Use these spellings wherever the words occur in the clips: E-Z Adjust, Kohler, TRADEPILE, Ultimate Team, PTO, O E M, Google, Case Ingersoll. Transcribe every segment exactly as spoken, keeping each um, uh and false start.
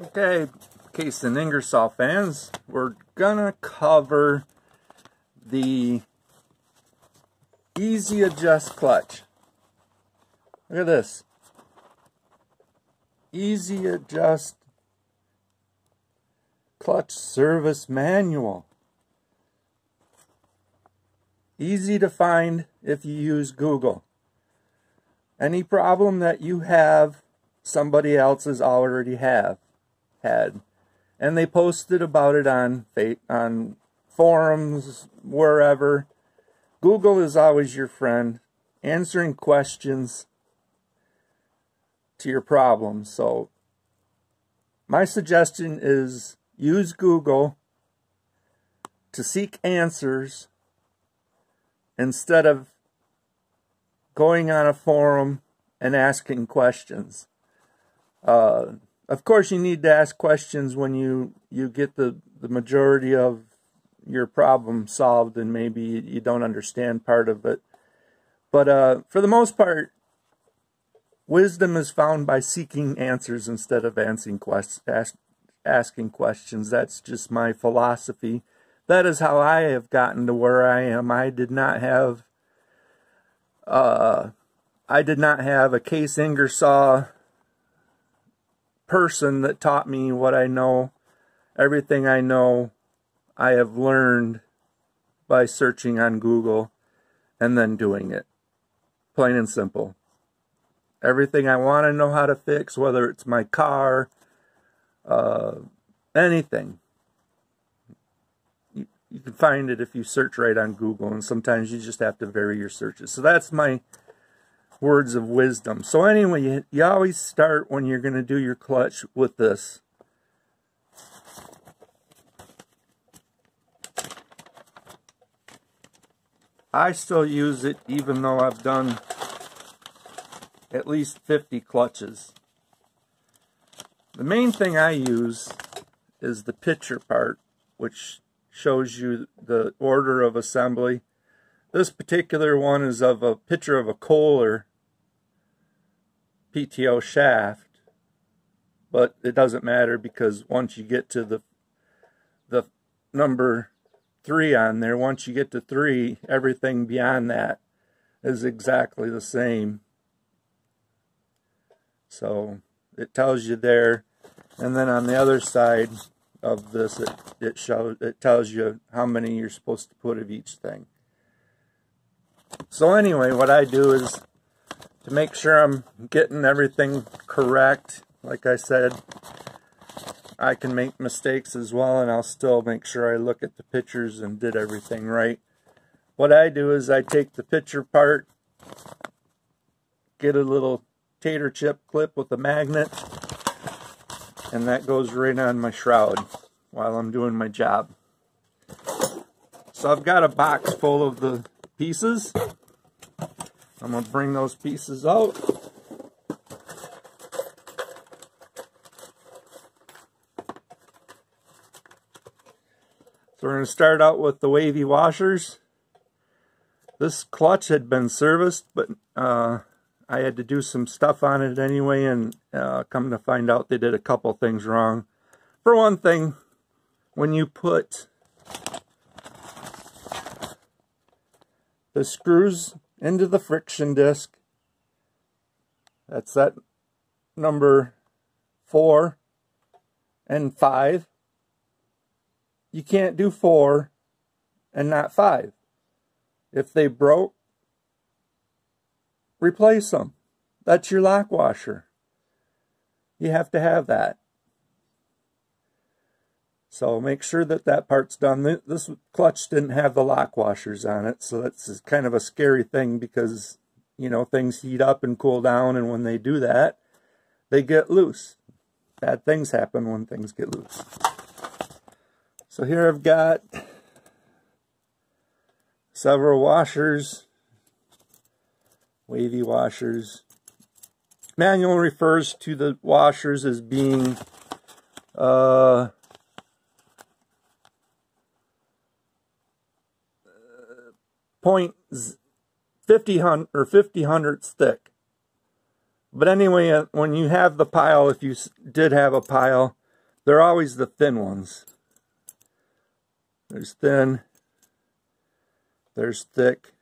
Okay, Case and Ingersoll fans, we're gonna cover the E Z Adjust clutch. Look at this. E Z Adjust clutch service manual. Easy to find if you use Google. Any problem that you have, somebody else has already have. had, and they posted about it on on forums, wherever. Google is always your friend, answering questions to your problems. So my suggestion is use Google to seek answers instead of going on a forum and asking questions. Uh, Of course, you need to ask questions when you, you get the, the majority of your problem solved and maybe you don't understand part of it. But uh, for the most part, wisdom is found by seeking answers instead of answering quest ask, asking questions. That's just my philosophy. That is how I have gotten to where I am. I did not have, uh, I did not have a Case Ingersoll person that taught me what I know. Everything I know, I have learned by searching on Google and then doing it. Plain and simple. Everything I want to know how to fix, whether it's my car, uh, anything. You, you can find it if you search right on Google, and sometimes you just have to vary your searches. So that's my words of wisdom. So anyway, you, you always start when you're going to do your clutch with this. I still use it even though I've done at least fifty clutches. The main thing I use is the picture part, which shows you the order of assembly. This particular one is of a picture of a Kohler P T O shaft, but it doesn't matter because once you get to the the number three on there, once you get to three, everything beyond that is exactly the same. So it tells you there, and then on the other side of this, it it shows it tells you how many you're supposed to put of each thing. So anyway, what I do is to make sure I'm getting everything correct. Like I said, I can make mistakes as well, and I'll still make sure I look at the pictures and did everything right. What I do is I take the picture part, get a little tater chip clip with a magnet, and that goes right on my shroud while I'm doing my job. So I've got a box full of the pieces. I'm going to bring those pieces out. So we're going to start out with the wavy washers. This clutch had been serviced, but uh, I had to do some stuff on it anyway, and uh, come to find out they did a couple things wrong. For one thing, when you put the screws into the friction disc, that's that number four and five. You can't do four and not five. If they broke, replace them. That's your lock washer. You have to have that. So make sure that that part's done. This clutch didn't have the lock washers on it, so that's kind of a scary thing because, you know, things heat up and cool down, and when they do that, they get loose. Bad things happen when things get loose. So here I've got several washers, wavy washers. Manual refers to the washers as being uh. Point fifty hun or fifty hundredths thick. But anyway, when you have the pile, if you did have a pile, They're always the thin ones. There's thin, there's thick,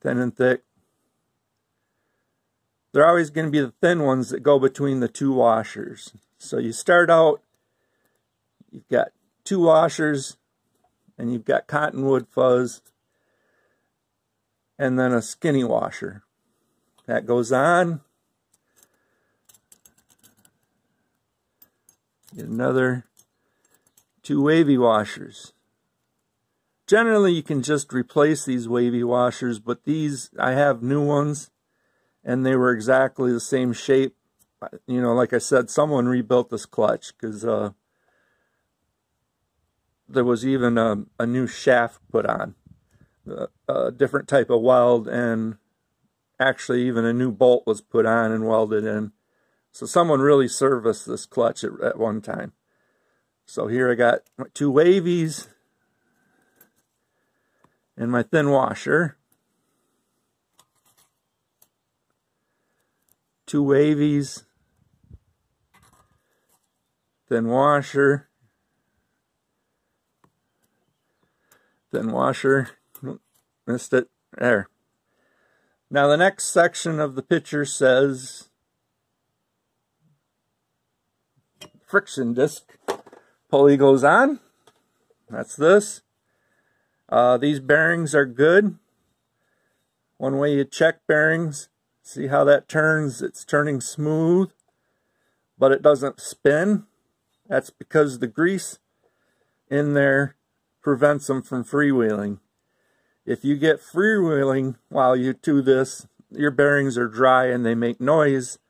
thin and thick. They're always going to be the thin ones that go between the two washers. So you start out, you've got two washers, and you've got cottonwood fuzz, and then a skinny washer. That goes on. Get another two wavy washers. Generally, you can just replace these wavy washers, but these, I have new ones, and they were exactly the same shape. You know, like I said, someone rebuilt this clutch, because uh, there was even a, a new shaft put on, a, a different type of weld, and actually even a new bolt was put on and welded in. So someone really serviced this clutch at, at one time. So here I got my two wavies and my thin washer. Two wavies, thin washer, thin washer, missed it, there. Now the next section of the picture says friction disc pulley goes on. That's this. Uh, these bearings are good. One way you check bearings, see how that turns. It's turning smooth, but it doesn't spin. That's because the grease in there prevents them from freewheeling. If you get freewheeling while you do this, your bearings are dry and they make noise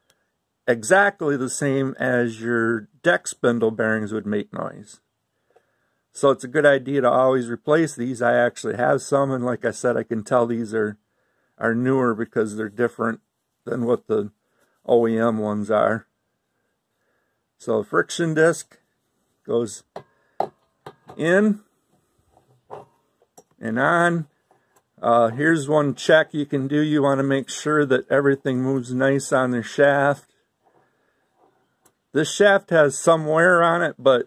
exactly the same as your deck spindle bearings would make noise. So it's a good idea to always replace these. I actually have some, and like I said, I can tell these are, are newer because they're different than what the O E M ones are. So friction disc goes in and on. Uh, here's one check you can do. You want to make sure that everything moves nice on the shaft. This shaft has some wear on it, but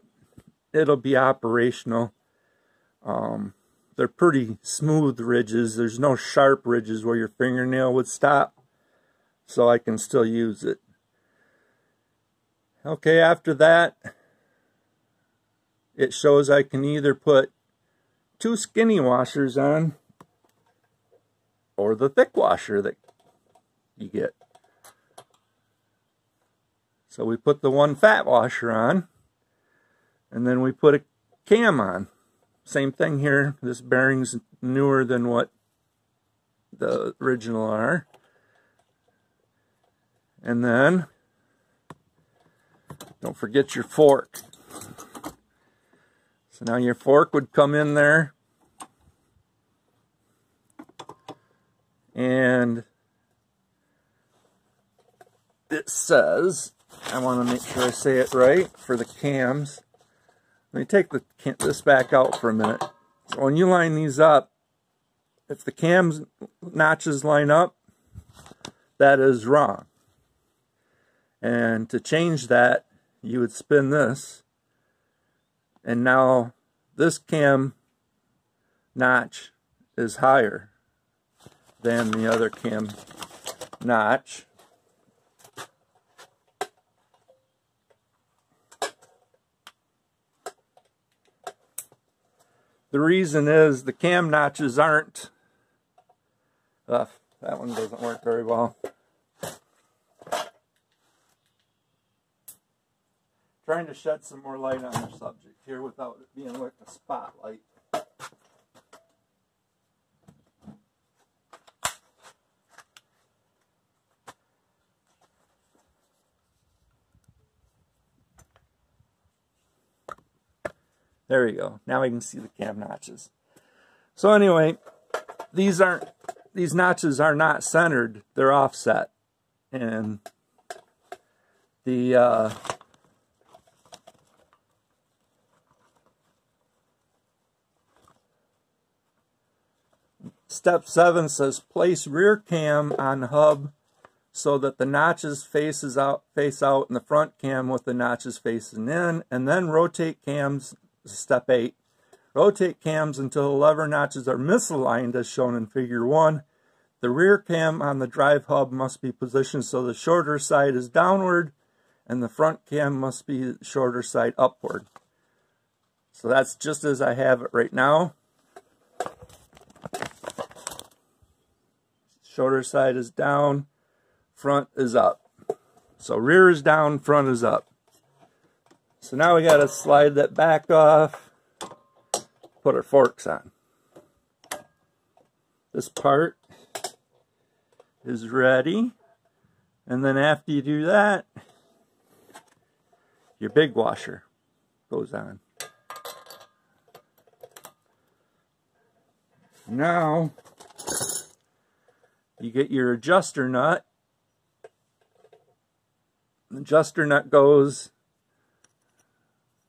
it'll be operational. Um, they're pretty smooth ridges. There's no sharp ridges where your fingernail would stop, so I can still use it. Okay, after that, it shows I can either put two skinny washers on or the thick washer that you get. So we put the one fat washer on, and then we put a cam on. Same thing here. This bearing's newer than what the original are. And then, don't forget your fork. So now your fork would come in there, and it says, I want to make sure I say it right for the cams. Let me take the, this back out for a minute. So when you line these up, if the cam notches line up, that is wrong. And to change that, you would spin this. And now this cam notch is higher than the other cam notch. The reason is the cam notches aren't, uh, that one doesn't work very well. Trying to shed some more light on the subject here without it being like a spotlight. There we go. Now we can see the cam notches. So anyway, these aren't, these notches are not centered. They're offset, and the uh, step seven says place rear cam on hub so that the notches faces out, face out in the front cam with the notches facing in, and then rotate cams, step eight. Rotate cams until the lever notches are misaligned as shown in figure one. The rear cam on the drive hub must be positioned so the shorter side is downward and the front cam must be the shorter side upward. So that's just as I have it right now. Shorter side is down, front is up. So rear is down, front is up. So now we got to slide that back off, put our forks on. This part is ready, and then after you do that, your big washer goes on. Now you get your adjuster nut. The adjuster nut goes,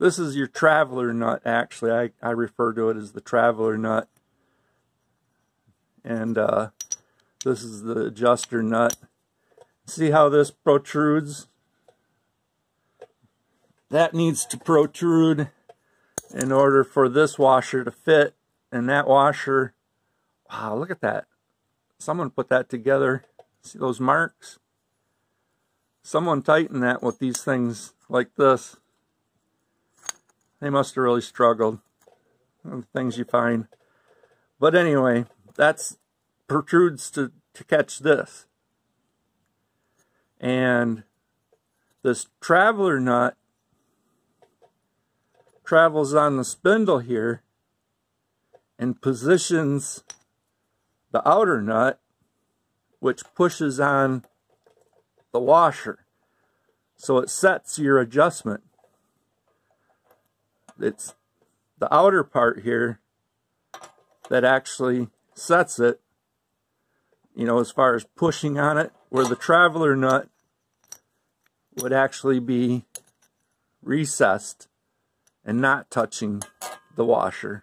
this is your traveler nut, actually. I, I refer to it as the traveler nut. And uh, this is the adjuster nut. See how this protrudes? That needs to protrude in order for this washer to fit. And that washer, wow, look at that. Someone put that together. See those marks? Someone tightened that with these things like this. They must have really struggled. The things you find. But anyway, that's... protrudes to, to catch this. And this traveler nut travels on the spindle here and positions the outer nut, which pushes on the washer. So it sets your adjustment. It's the outer part here that actually sets it, you know, as far as pushing on it, where the traveler nut would actually be recessed and not touching the washer.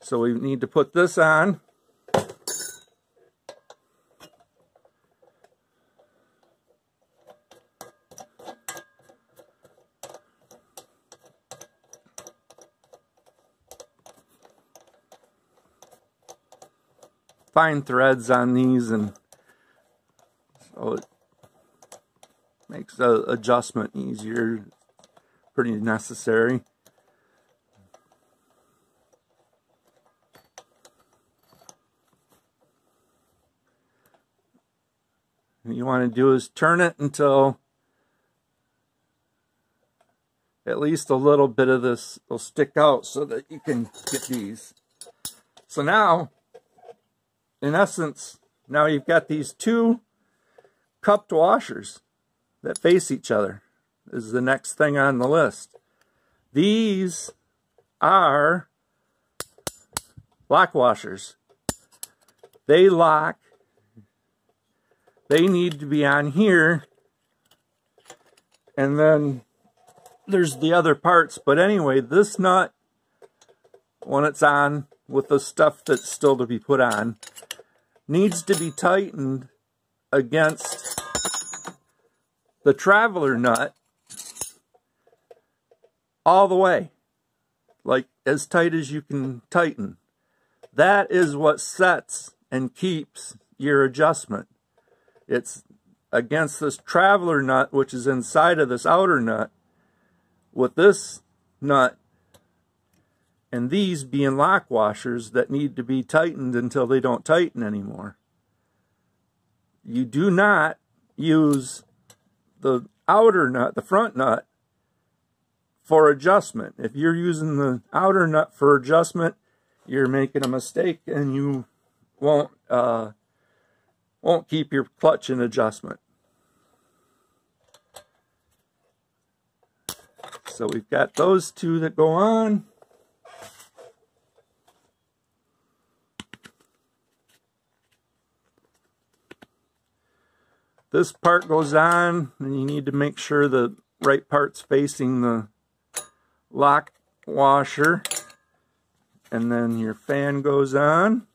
So we need to put this on. Fine threads on these, and so it makes the adjustment easier, pretty necessary. What you want to do is turn it until at least a little bit of this will stick out so that you can get these. So now, in essence, now you've got these two cupped washers that face each other. This is the next thing on the list. These are lock washers. They lock. They need to be on here. And then there's the other parts. But anyway, this nut, when it's on with the stuff that's still to be put on, needs to be tightened against the traveler nut all the way, like as tight as you can tighten. That is what sets and keeps your adjustment. It's against this traveler nut, which is inside of this outer nut, with this nut and these being lock washers that need to be tightened until they don't tighten anymore. You do not use the outer nut, the front nut, for adjustment. If you're using the outer nut for adjustment, you're making a mistake and you won't, uh, won't keep your clutch in adjustment. So we've got those two that go on. This part goes on, and you need to make sure the right part's facing the lock washer. And then your fan goes on.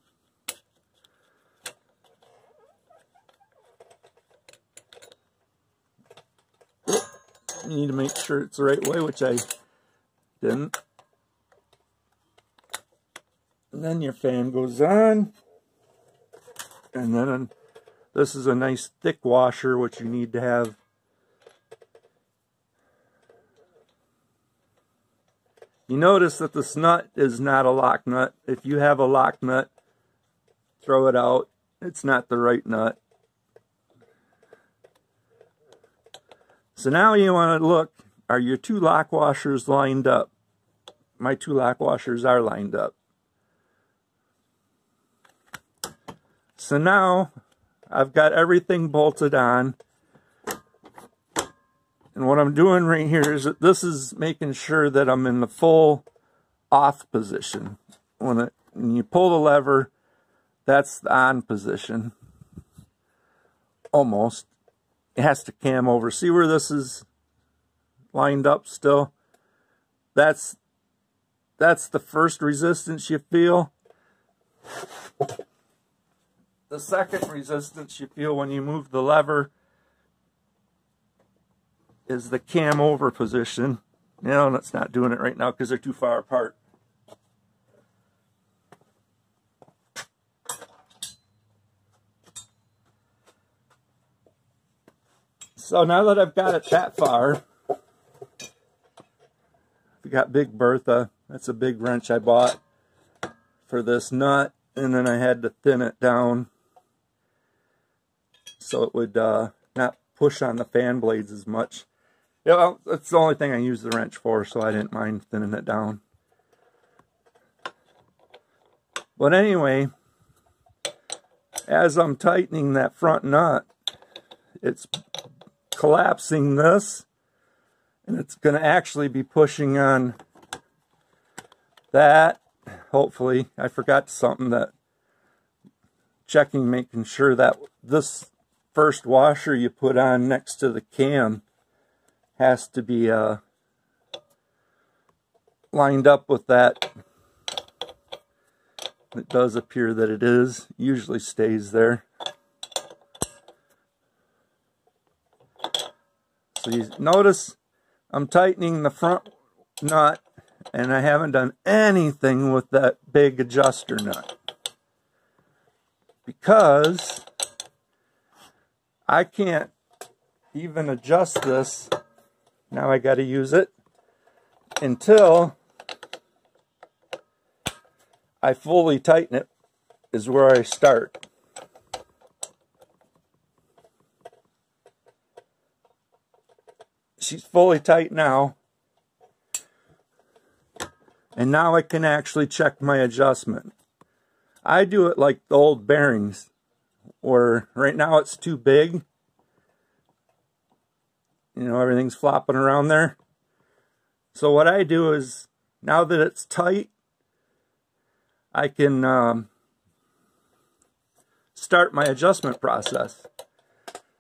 I need to make sure it's the right way, which I didn't. And then your fan goes on. And then this is a nice thick washer, which you need to have. You notice that this nut is not a lock nut. If you have a lock nut, throw it out. It's not the right nut. So now you want to look, are your two lock washers lined up? My two lock washers are lined up. So now I've got everything bolted on. And what I'm doing right here is that this is making sure that I'm in the full off position. When, it, when you pull the lever, that's the on position. Almost. It has to cam over. See where this is lined up still? That's, that's the first resistance you feel. The second resistance you feel when you move the lever is the cam over position. No, that's not doing it right now because they're too far apart. So now that I've got it that far, we got Big Bertha. That's a big wrench I bought for this nut, and then I had to thin it down so it would uh, not push on the fan blades as much. Yeah, well, that's the only thing I use the wrench for, so I didn't mind thinning it down. But anyway, as I'm tightening that front nut, it's collapsing this, and it's going to actually be pushing on that. Hopefully, I forgot something that checking, making sure that this first washer you put on next to the cam has to be uh, lined up with that. It does appear that it is. Usually stays there. So you notice I'm tightening the front nut, and I haven't done anything with that big adjuster nut because I can't even adjust this. Now I got to use it until I fully tighten it is where I start. She's fully tight now. And now I can actually check my adjustment. I do it like the old bearings, where right now it's too big. You know, everything's flopping around there. So what I do is, now that it's tight, I can um, start my adjustment process.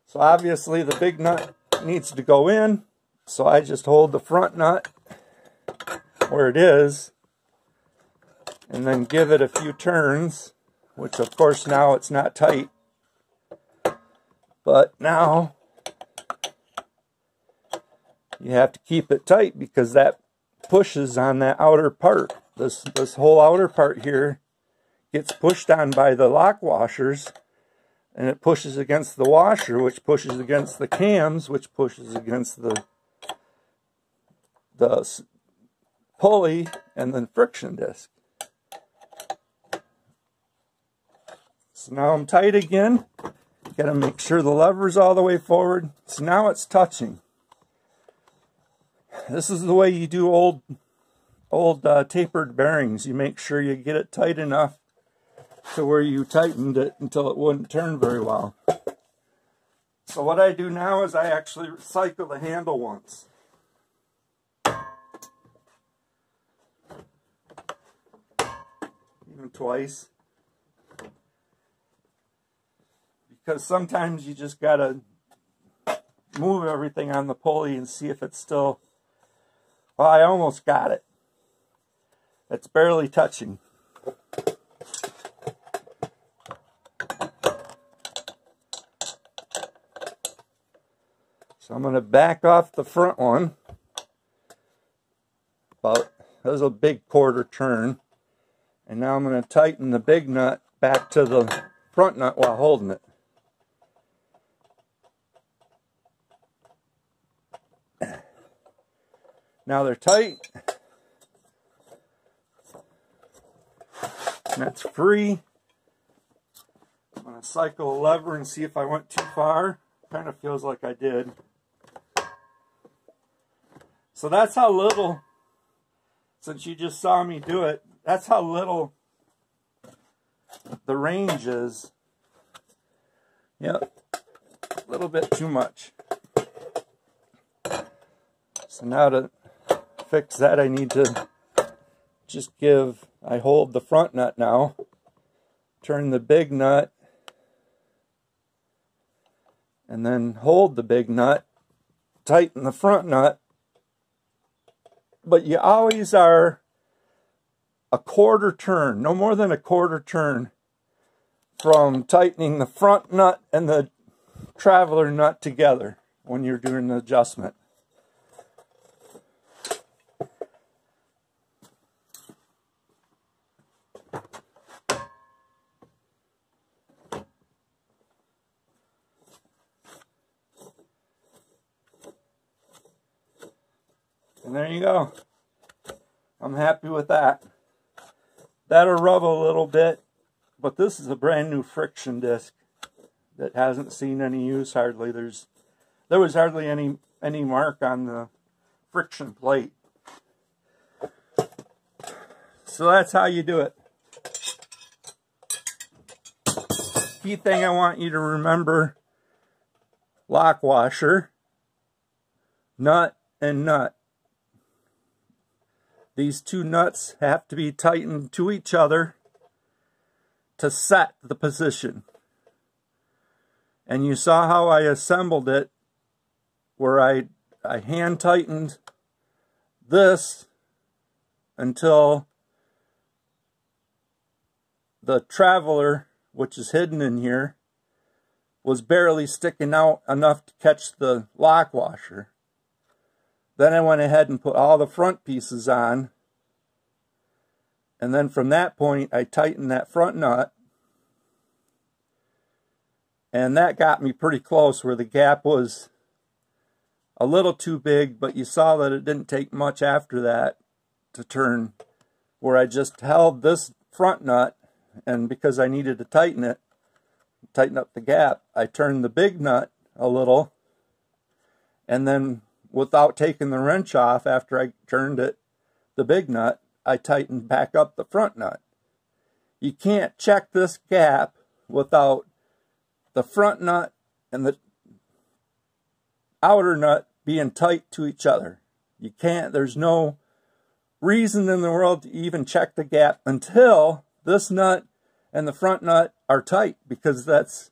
So obviously the big nut needs to go in, so I just hold the front nut where it is and then give it a few turns, which of course now it's not tight, but now you have to keep it tight because that pushes on that outer part. This, this whole outer part here gets pushed on by the lock washers, and it pushes against the washer, which pushes against the cams, which pushes against the, the pulley, and then friction disc. So now I'm tight again. Got to make sure the lever's all the way forward. So now it's touching. This is the way you do old, old uh, tapered bearings. You make sure you get it tight enough to where you tightened it until it wouldn't turn very well. So what I do now is I actually cycle the handle once. Even twice. Because sometimes you just gotta move everything on the pulley and see if it's still... Well, I almost got it. It's barely touching. So So I'm going to back off the front one. About, that was a big quarter turn. And now I'm going to tighten the big nut back to the front nut while holding it. Now they're tight. And that's free. I'm going to cycle the lever and see if I went too far. Kind of feels like I did. So that's how little, since you just saw me do it, that's how little the range is. Yep, a little bit too much. So now to fix that, I need to just give, I hold the front nut now, turn the big nut, and then hold the big nut, tighten the front nut, but you always are a quarter turn, no more than a quarter turn from tightening the front nut and the traveler nut together when you're doing the adjustment. And there you go. I'm happy with that. That'll rub a little bit, but this is a brand new friction disc that hasn't seen any use hardly. There's there was hardly any any mark on the friction plate. So that's how you do it. Key thing I want you to remember: lock washer, nut, and nut. These two nuts have to be tightened to each other to set the position. And you saw how I assembled it, where I, I hand tightened this until the traveler, which is hidden in here, was barely sticking out enough to catch the lock washer. Then I went ahead and put all the front pieces on. And then from that point, I tightened that front nut. And that got me pretty close where the gap was a little too big, but you saw that it didn't take much after that to turn, where I just held this front nut, and because I needed to tighten it, tighten up the gap, I turned the big nut a little, and then without taking the wrench off after I turned it, the big nut, I tightened back up the front nut. You can't check this gap without the front nut and the outer nut being tight to each other. You can't, there's no reason in the world to even check the gap until this nut and the front nut are tight, because that's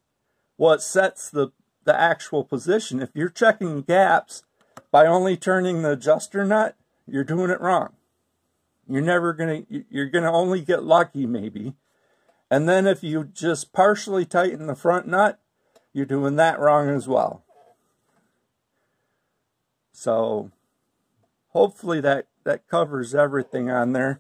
what sets the, the actual position. If you're checking gaps by only turning the adjuster nut, you're doing it wrong. You're never gonna, you're gonna only get lucky maybe. And then if you just partially tighten the front nut, you're doing that wrong as well. So hopefully that, that covers everything on there.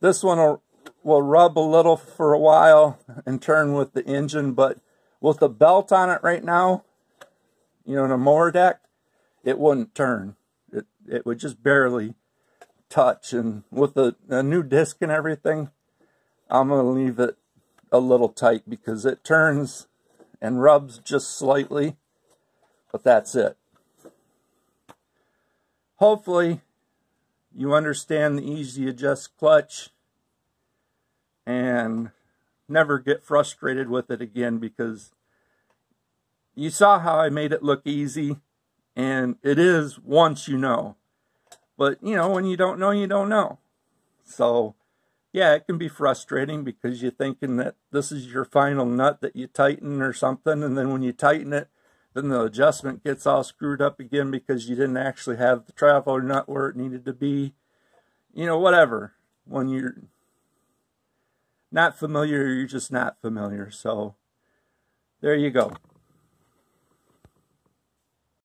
This one will, will rub a little for a while and turn with the engine, but with the belt on it right now, you know, in a mower deck, it wouldn't turn. It, it would just barely touch. And with a, a new disc and everything, I'm going to leave it a little tight because it turns and rubs just slightly. But that's it. Hopefully, you understand the E Z Adjust clutch and never get frustrated with it again, because you saw how I made it look easy. And it is once you know. But, you know, when you don't know, you don't know. So, yeah, it can be frustrating because you're thinking that this is your final nut that you tighten or something. And then when you tighten it, then the adjustment gets all screwed up again because you didn't actually have the traveler nut where it needed to be. You know, whatever. When you're not familiar, you're just not familiar. So, there you go.